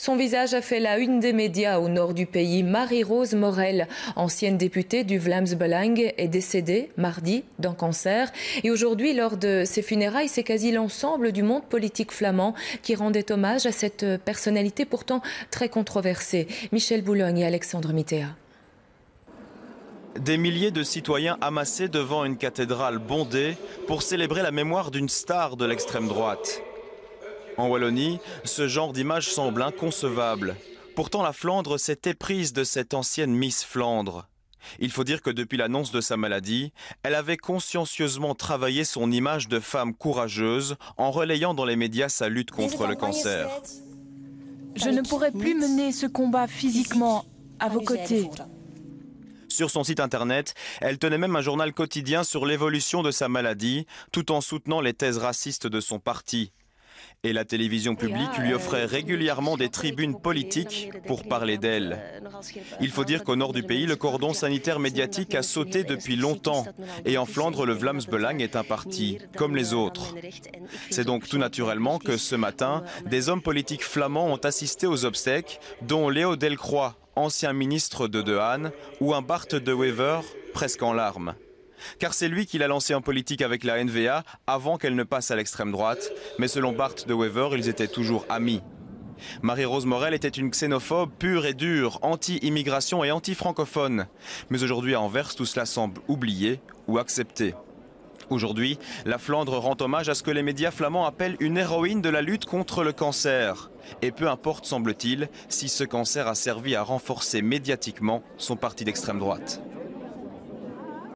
Son visage a fait la une des médias au nord du pays. Marie-Rose Morel, ancienne députée du Vlaams Belang, est décédée mardi d'un cancer. Et aujourd'hui, lors de ses funérailles, c'est quasi l'ensemble du monde politique flamand qui rendait hommage à cette personnalité pourtant très controversée. Michel Boulogne et Alexandre Mithéa. Des milliers de citoyens amassés devant une cathédrale bondée pour célébrer la mémoire d'une star de l'extrême droite. En Wallonie, ce genre d'image semble inconcevable. Pourtant, la Flandre s'est éprise de cette ancienne Miss Flandre. Il faut dire que depuis l'annonce de sa maladie, elle avait consciencieusement travaillé son image de femme courageuse en relayant dans les médias sa lutte contre le cancer. Je ne pourrai plus mener ce combat physiquement à vos côtés. Sur son site internet, elle tenait même un journal quotidien sur l'évolution de sa maladie, tout en soutenant les thèses racistes de son parti. Et la télévision publique lui offrait régulièrement des tribunes politiques pour parler d'elle. Il faut dire qu'au nord du pays, le cordon sanitaire médiatique a sauté depuis longtemps. Et en Flandre, le Vlaams Belang est un parti, comme les autres. C'est donc tout naturellement que ce matin, des hommes politiques flamands ont assisté aux obsèques, dont Léo Delcroix, ancien ministre de Dehaene, ou un Bart De Wever, presque en larmes. Car c'est lui qui l'a lancé en politique avec la N-VA avant qu'elle ne passe à l'extrême droite. Mais selon Bart De Wever, ils étaient toujours amis. Marie-Rose Morel était une xénophobe pure et dure, anti-immigration et anti-francophone. Mais aujourd'hui à Anvers, tout cela semble oublié ou accepté. Aujourd'hui, la Flandre rend hommage à ce que les médias flamands appellent une héroïne de la lutte contre le cancer. Et peu importe, semble-t-il, si ce cancer a servi à renforcer médiatiquement son parti d'extrême droite.